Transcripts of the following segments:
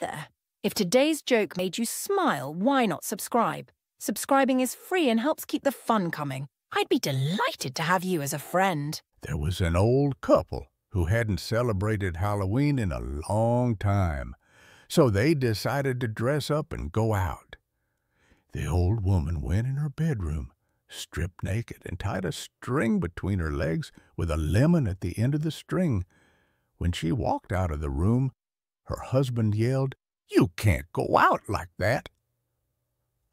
there. If today's joke made you smile, why not subscribe? Subscribing is free and helps keep the fun coming. I'd be delighted to have you as a friend. There was an old couple who hadn't celebrated Halloween in a long time, so they decided to dress up and go out. The old woman went in her bedroom, stripped naked, and tied a string between her legs with a lemon at the end of the string. When she walked out of the room, her husband yelled, "You can't go out like that."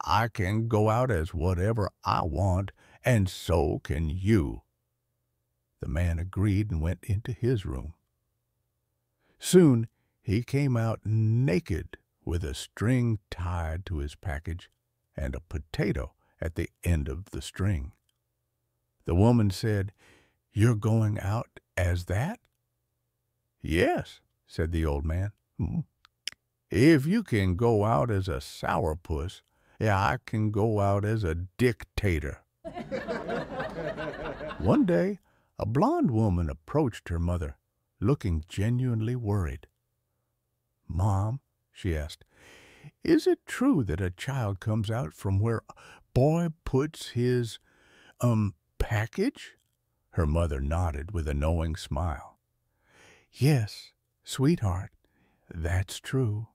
"I can go out as whatever I want, and so can you." The man agreed and went into his room. Soon he came out naked with a string tied to his package and a potato at the end of the string. The woman said, "You're going out as that?" "Yes," said the old man. "If you can go out as a sourpuss, yeah, I can go out as a dictator." One day, a blonde woman approached her mother, looking genuinely worried. "Mom," she asked, "is it true that a child comes out from where a boy puts his, package?" Her mother nodded with a knowing smile. "Yes, sweetheart, that's true."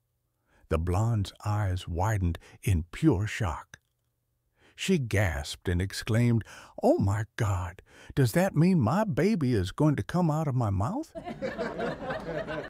The blonde's eyes widened in pure shock. She gasped and exclaimed, "Oh, my God, does that mean my baby is going to come out of my mouth?"